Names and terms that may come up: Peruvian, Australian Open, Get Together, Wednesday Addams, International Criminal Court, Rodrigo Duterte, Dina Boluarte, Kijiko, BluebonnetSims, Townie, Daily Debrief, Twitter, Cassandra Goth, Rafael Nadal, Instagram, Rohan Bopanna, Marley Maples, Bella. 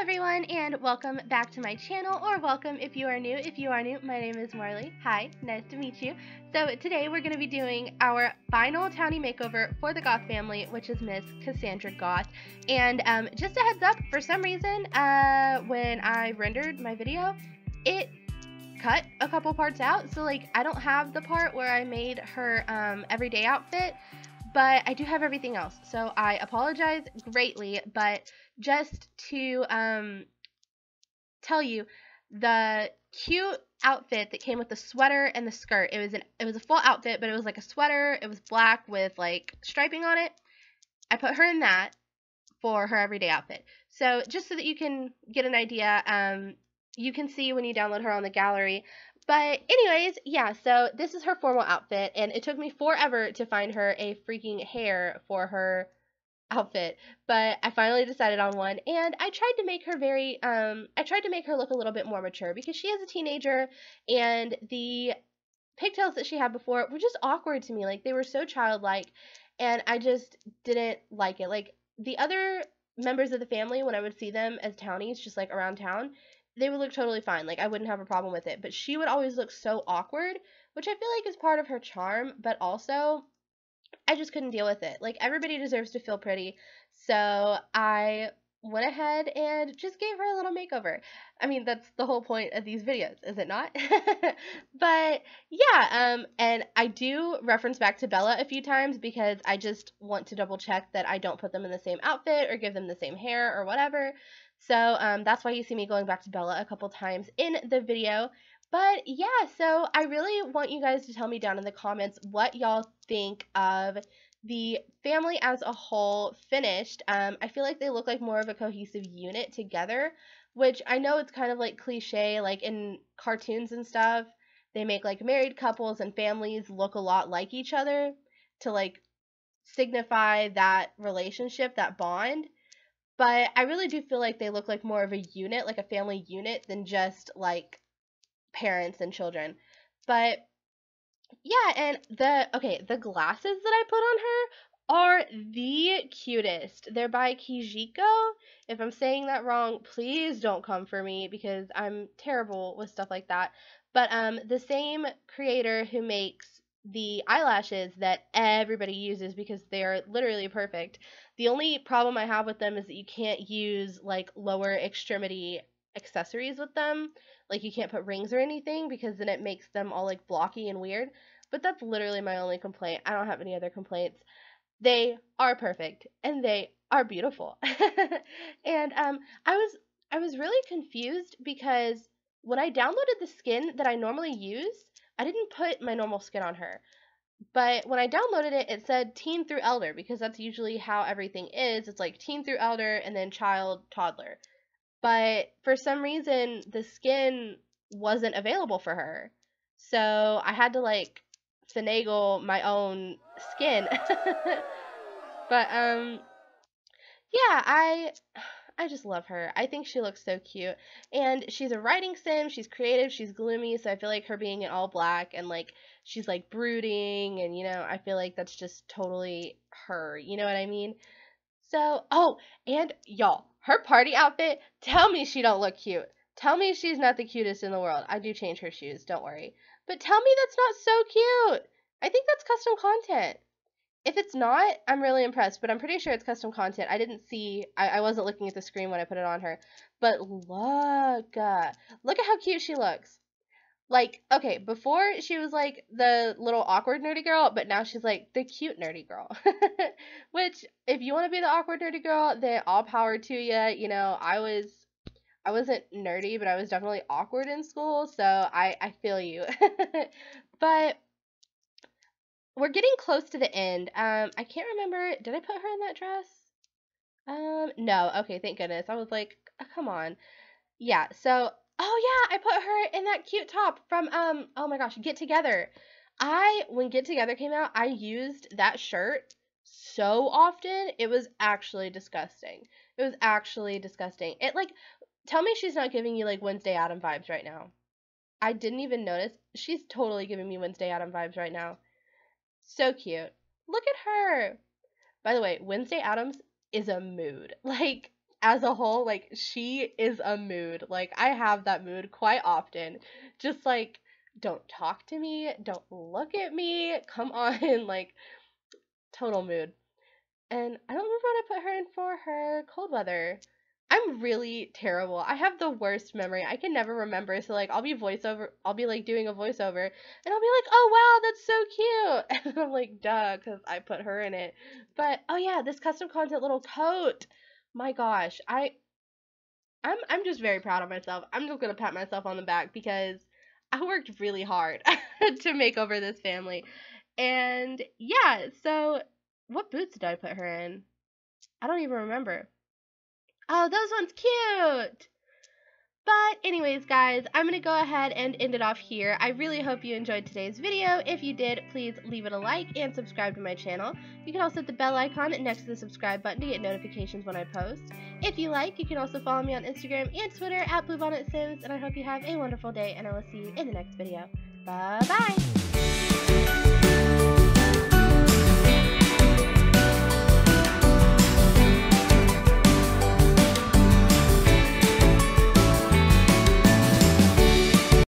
Hello everyone and welcome back to my channel, or welcome if you are new. If you are new, my name is Marley. Hi, nice to meet you. So today we're going to be doing our final townie makeover for the Goth family, which is Miss Cassandra Goth. And just a heads up, for some reason, when I rendered my video, it cut a couple parts out. So like, I don't have the part where I made her everyday outfit, but I do have everything else. So I apologize greatly, but just to tell you, the cute outfit that came with the sweater and the skirt, it was a full outfit, but it was like a sweater, it was black with like striping on it. I put her in that for her everyday outfit. So just so that you can get an idea, you can see when you download her on the gallery. But anyways, yeah, so this is her formal outfit, and it took me forever to find her a freaking hair for her outfit, but I finally decided on one, and I tried to make her look a little bit more mature, because she is a teenager, and the pigtails that she had before were just awkward to me. Like, they were so childlike, and I just didn't like it. Like, the other members of the family, when I would see them as townies, just like around town, they would look totally fine. Like, I wouldn't have a problem with it, but she would always look so awkward, which I feel like is part of her charm, but also I just couldn't deal with it. Like, everybody deserves to feel pretty, so I went ahead and just gave her a little makeover. I mean, that's the whole point of these videos, is it not? But yeah, and I do reference back to Bella a few times, because I just want to double check that I don't put them in the same outfit or give them the same hair or whatever. So that's why you see me going back to Bella a couple times in the video. But yeah, so I really want you guys to tell me down in the comments what y'all think of the family as a whole finished. I feel like they look like more of a cohesive unit together, which I know it's kind of like cliche, like in cartoons and stuff, they make like married couples and families look a lot like each other to like signify that relationship, that bond. But I really do feel like they look like more of a unit, like a family unit, than just like parents and children. But yeah, and the glasses that I put on her are the cutest. They're by Kijiko. If I'm saying that wrong, please don't come for me, because I'm terrible with stuff like that. But the same creator who makes the eyelashes that everybody uses, because they are literally perfect. The only problem I have with them is that you can't use like lower extremity accessories with them. Like, you can't put rings or anything, because then it makes them all like blocky and weird. But that's literally my only complaint. I don't have any other complaints. They are perfect and they are beautiful. And I was really confused, because when I downloaded the skin that I normally use, I didn't put my normal skin on her. But when I downloaded it, it said teen through elder, because that's usually how everything is. It's like teen through elder and then child, toddler. But for some reason, the skin wasn't available for her, so I had to like finagle my own skin. But yeah, I just love her. I think she looks so cute, and she's a writing sim, she's creative, she's gloomy, so I feel like her being in all black and like she's like brooding, and you know, I feel like that's just totally her, you know what I mean? So, oh, and y'all, her party outfit, tell me she don't look cute. Tell me she's not the cutest in the world. I do change her shoes, don't worry. But tell me that's not so cute. I think that's custom content. If it's not, I'm really impressed, but I'm pretty sure it's custom content. I didn't see, I wasn't looking at the screen when I put it on her. But look at how cute she looks. Like, okay, before she was like the little awkward nerdy girl, but now she's like the cute nerdy girl. Which, if you want to be the awkward nerdy girl, then all power to you. You know, I wasn't nerdy, but I was definitely awkward in school, so I feel you. But we're getting close to the end. I can't remember, did I put her in that dress? No, okay, thank goodness. I was like, oh, come on. Yeah, so, oh yeah, I put her in that cute top from, oh my gosh, Get Together. When Get Together came out, I used that shirt so often, it was actually disgusting. It was actually disgusting. It, like, tell me she's not giving you, like, Wednesday Addams vibes right now. I didn't even notice. She's totally giving me Wednesday Addams vibes right now. So cute. Look at her. By the way, Wednesday Addams is a mood. Like, as a whole, like, she is a mood. Like, I have that mood quite often. Just, like, don't talk to me. Don't look at me. Come on. Like, total mood. And I don't remember what I put her in for her cold weather. I'm really terrible. I have the worst memory. I can never remember. So, like, I'll be doing a voiceover, and I'll be like, oh, wow, that's so cute. And I'm like, duh, because I put her in it. But, oh, yeah, this custom content little coat. My gosh, I'm just very proud of myself. I'm just going to pat myself on the back because I worked really hard to make over this family. And, yeah, so what boots did I put her in? I don't even remember. Oh, those ones cute! But anyways, guys, I'm going to go ahead and end it off here. I really hope you enjoyed today's video. If you did, please leave it a like and subscribe to my channel. You can also hit the bell icon next to the subscribe button to get notifications when I post. If you like, you can also follow me on Instagram and Twitter at BluebonnetSims, and I hope you have a wonderful day, and I will see you in the next video. Bye-bye!